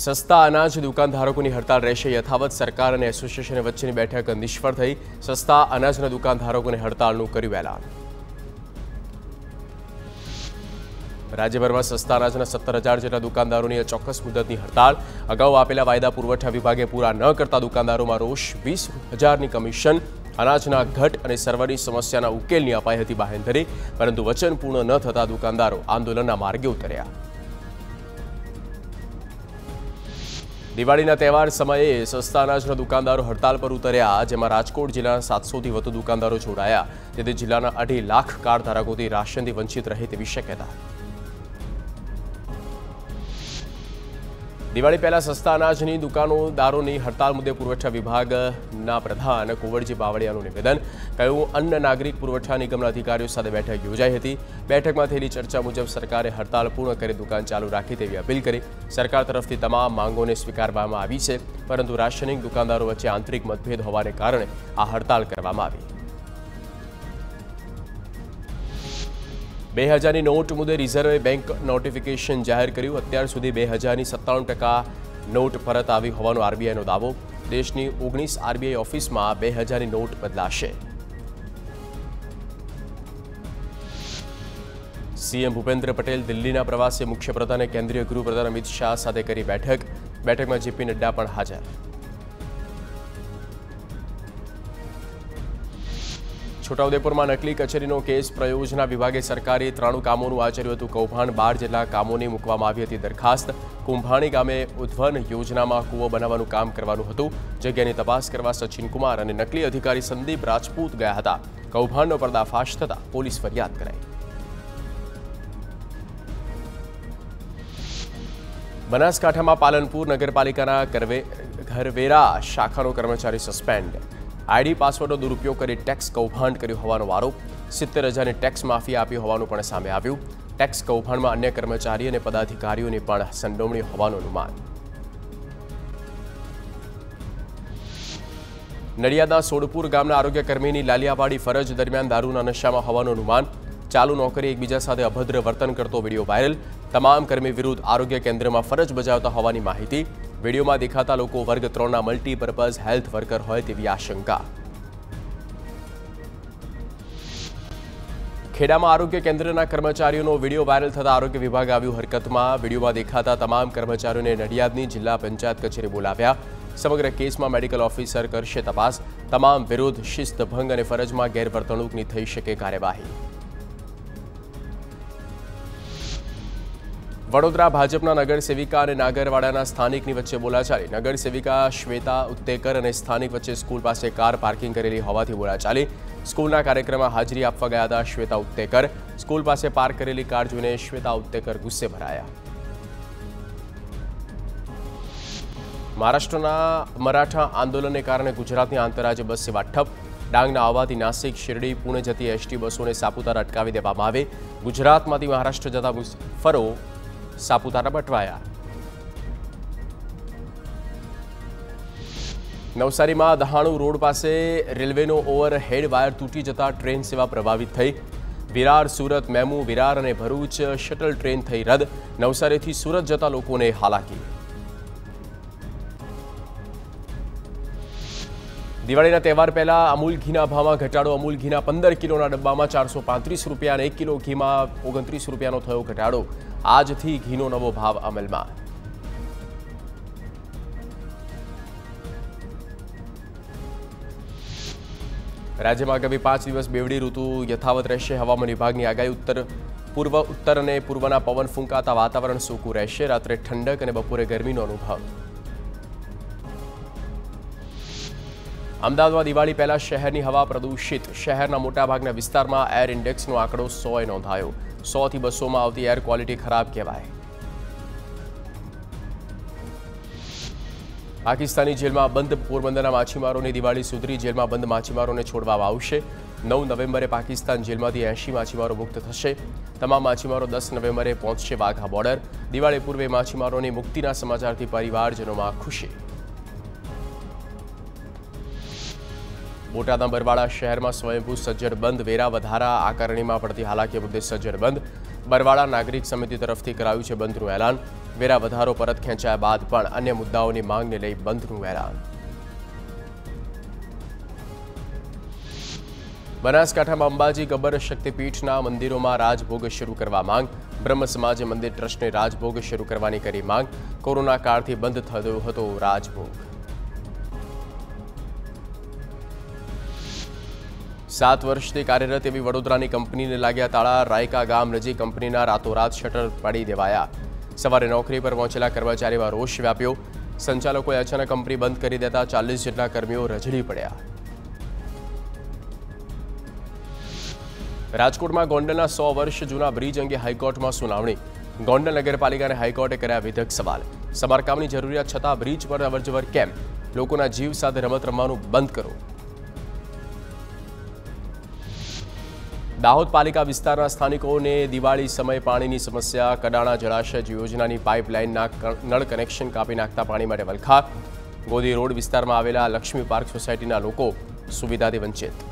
सस्ता अनाज दुकानधारकों की हड़ताल रहेशे। यथावत सरकार और एसोसिएशन वच्चेनी बैठक निष्फळ थई। सस्ता अनाज दुकानधारकों ने हड़तालनुं कर्युं ऐलान। राज्यभर में सस्ता अनाजना 17,000 जेटला दुकानदारों की अचोक्कस मुदतनी हड़ताल। अगाऊ आपेला वायदा पुरवठा विभागे पूरा न करता दुकानदारों में रोष। 20,000 कमीशन, अनाजना घट और सर्वनी समस्याना उकेलनी अपाई थी बाहेंधरी, परंतु वचन पूर्ण न थता दुकानदारों आंदोलनना मार्गे उतर्या। दिवाळीना तहेवार समये सस्ता अनाजना दुकानदारों हड़ताल पर उतर्या, जेमां राजकोट जिल्लाना 700 थी वधु दुकानदारों जोड़ाया। तेथी जिल्लाना 2.5 लाख कार्ड धारकोथी राशनथी वंचित रहे तेवी शक्यता। दिवाळी पहला सस्ता अनाजनी दुकानदारों की हड़ताल मुद्दे पुरवठा विभागना प्रधान कोवड़जी बावड़ियानुं निवेदन। कहूं अन्न नागरिक पुरवठा निगमना अधिकारीओ साथे बैठक योजाई हती। बैठक में थयेली चर्चा मुजब सरकारे हड़ताल पूर्ण करी दुकान चालू राखी तेवी अपील करी। सरकार तरफथी तमाम मांगोने स्वीकारवामां आवी छे, परंतु राशनिंग दुकानदारों वच्चे आंतरिक मतभेद होवाने कारणे आ हड़ताल करवामां आवी। 2000 नोट मुद्दे रिजर्व बैंक नोटिफिकेशन जाहिर कर्यु। अत्यार सुधी 2000 नोट परत आवी होवानो आरबीआई नो दावो। देश की 19 आरबीआई ऑफिस में 2000 नोट बदलाशे। सीएम भूपेन्द्र पटेल दिल्ली प्रवासे। मुख्यमंत्री केन्द्रीय गृहप्रधान अमित शाह साथे करी बैठक। बैठक में जेपी नड्डा पण हाजर। छोटाउदेपुर में नकली कचेरी केस। प्रयोजना विभागे सरकारी 93 कामों आचर्यु हतुं कौभांड। 12 जेटला कामोंनी मूकवामां आवी हती दरखास्त। कुंभाणी गामे उद्वन योजना में कूवो बनाववानुं काम करवानुं हतुं। जग्यानी तपास करवा सचिन कुमार और नकली अधिकारी संदीप राजपूत गया हता। कौभांडनो पर्दाफाश थता पोलीस फरियाद कराई। बनासकांठा में पालनपुर नगरपालिकाना घरवेरा शाखानो कर्मचारी सस्पेन्ड। आईडी पासवर्डनो दुरुपयोग कर टैक्स कौभांड कर्यु होवानो आरोप। 70,000 ने टैक्स माफी आपी होवानुं पण सामे आव्युं। टैक्स कौभांड में अन्य कर्मचारी और पदाधिकारीओनी पण संडोवणी होवानुं अनुमान। नडियादना सोडपुर गामना आरोग्यकर्मी की लालियावाड़ी फरज दरमियान दारूना नशा में होवानुं अनुमान। चालू नौकरी एकबीजा साथे अभद्र वर्तन करते वीडियो वायरल। तमाम कर्मी विरुद्ध आरोग्य केन्द्र में फरज बजावता होवानी माहिती। वीडियो में दिखाता लोगों वर्ग 3 मल्टीपर्पज हेल्थ वर्कर होय तेवी आशंका। खेड़ा में आरोग्य केन्द्र कर्मचारीओनो वीडियो वायरल थता आरोग्य विभाग आव्युं हरकत में। वीडियो में दिखाता तमाम कर्मचारीओ ने नडियादनी जिला पंचायत कचेरी बोलाव्या। समग्र केस में मेडिकल ऑफिसर करशे तपास। तमाम विरुद्ध शिस्तभंग और फरज में गैरवर्तणूकनी थई शके कार्यवाही। वडोदरा भाजपना नगरसेविका और नागरवाड़ा स्थानिक वच्चे बोलाचाली। नगरसेविका श्वेता उत्तेकर और स्थानिक वच्चे स्कूल पास कार पार्किंग करेली होवाथी बोलाचाली। स्कूल कार्यक्रम में हाजरी आपवा गया था श्वेता उत्तेकर। स्कूल पास पार्क करेली कार जोईने श्वेता उत्तेकर गुस्से भराया। महाराष्ट्रना मराठा आंदोलन ने कारण गुजरात आंतरराज्य बस सेवा ठप। डांगना आवाथी नासिक, शिरडी, पुणे जती एसटी बसों सापुतारा अटकावी देवामां आवे। गुजरात में महाराष्ट्र जता मुसाफरो सापुतारा बटवाया। नवसारी में दहाणु रोड पास रेलवे ओवरहेड वायर तूटी जता ट्रेन सेवा प्रभावित थी। विरार, सूरत, मेमू, विरार और भरूच शटल ट्रेन थी रद्द। नवसारी थी सूरत जता लोगों ने हालाकी। दिवाळीना तहेवार पहला अमूल घीना भाव में घटाड़ो। अमूल घीना 15 किलोना डब्बा में 435 रुपया, 1 किलो घी में 29 रुपया थयो घटाड़ो। आज थी घीनो नवो भाव अमल में। राज्य में आगामी 5 दिवस बेवड़ी ऋतु यथावत रहेशे। हवामान विभाग की आगाही। उत्तर ने पूर्वना पवन फूंकाता वातावरण सूकू रहेशे। रात्रे ठंडक और बपोरे गरमी अनुभव। अमदावाद में दिवाळी पहला शहर की हवा प्रदूषित। शहरना मोटा भागना विस्तार में एर इंडेक्स आंकड़ो 100 नोंधायो। 100 થી 200 में आती एर क्वॉलिटी खराब कहवाय। पाकिस्तानी जेल में बंद। पोरबंदर मछीमारों की दिवाली सुधरी। जेल में बंद मछीमारों ने छोड़वामां आवशे। 9 नवेम्बरे पाकिस्तान जेल में 80 मछीमारों मुक्त थशे। तमाम मछीमारों 10 नवेम्बरे पहुंचशे वाघा बॉर्डर। दिवाली पूर्वे मछीमारों की मुक्तिना समाचारथी परिवारजनों में खुशी। बोटादा बरवाड़ा शहर में स्वयंभू सज्जड़ बंद। वेरा वधारा आकारणी में पड़ती हालाकी मुद्दे सज्जड़ बंद। बरवाड़ा नागरिक समिति तरफ करायु बंदनु ऐलान। વેરા વધારો પરત ખેંચાયા બાદ પણ અન્ય મુદ્દાઓની માંગને લઈ બંધનું એલાન। बनासकांठा में अंबाजी गब्बर शक्तिपीठ मंदिरों में राजभोग शुरू करवा मांग। ब्रह्म समाजे मंदिर ट्रस्ट ने राजभोग शुरू करवानी करी मांग। कोरोना काल थी बंद थयो हतो राजभोग। सात वर्षथी कार्यरत एवी वडोदरानी कंपनी ने लाग्या ताळा। रायका गाम नजीक कंपनीना रातोरात शटर पाड़ी देवाया। सवारे नौकरी पर पहोंचेला कर्मचारीमां रोष व्याप्यो। संचालकोए अचानक कंपनी बंद करी देता 40 जेटला कर्मीओ रजड़ी पड्या। राजकोट में गोंडलना 100 वर्ष जूना ब्रिज अंगे हाईकोर्ट में सुनावणी। गोंडल नगरपालिका ने हाईकोर्टे कर्या विधेयक सवाल। समारकामनी जरूरियात छतां ब्रिज पर अवरजवर केम? लोकोना जीव साथे रमत रमवानुं बंद करो। दाहोद पालिका विस्तारना स्थानिकोने दिवाळी समय पाणीनी समस्या। कडाणा जलाशय योजनानी पाइपलाइनना नळ कनेक्शन कापी नाखता पाणी माटे वलखा। गोदी रोड विस्तारमां आवेला लक्ष्मी पार्क सोसायटीना लोको सुविधाथी वंचित।